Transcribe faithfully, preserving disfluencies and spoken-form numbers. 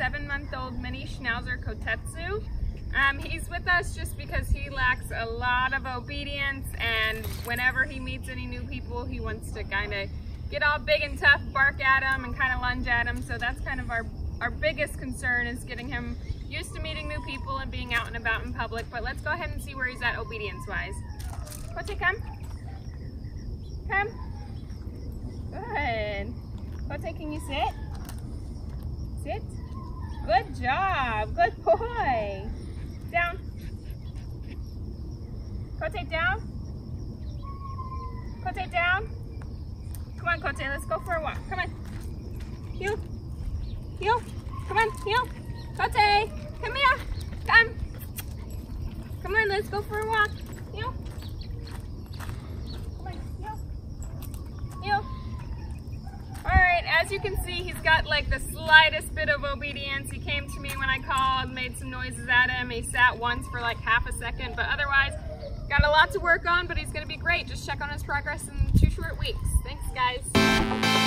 seven-month-old Mini Schnauzer Kotetsu. Um, he's with us just because he lacks a lot of obedience, and whenever he meets any new people, he wants to kind of get all big and tough, bark at him, and kind of lunge at him. So that's kind of our, our biggest concern, is getting him used to meeting new people and being out and about in public. But let's go ahead and see where he's at obedience-wise. Kote, come. Come. Good. Kote, can you sit? Sit. Good job. Good boy. Down. Kote, down. Kote, down. Come on, Kote. Let's go for a walk. Come on. Heel. Heel. Come on. Heel. Kote. Come here. Come. Come on. Let's go for a walk. Heel. Come on. Heel. Heel. As you can see, he's got like the slightest bit of obedience. He came to me when I called, made some noises at him. He sat once for like half a second, but otherwise, got a lot to work on, but he's gonna be great. Just check on his progress in two short weeks. Thanks, guys.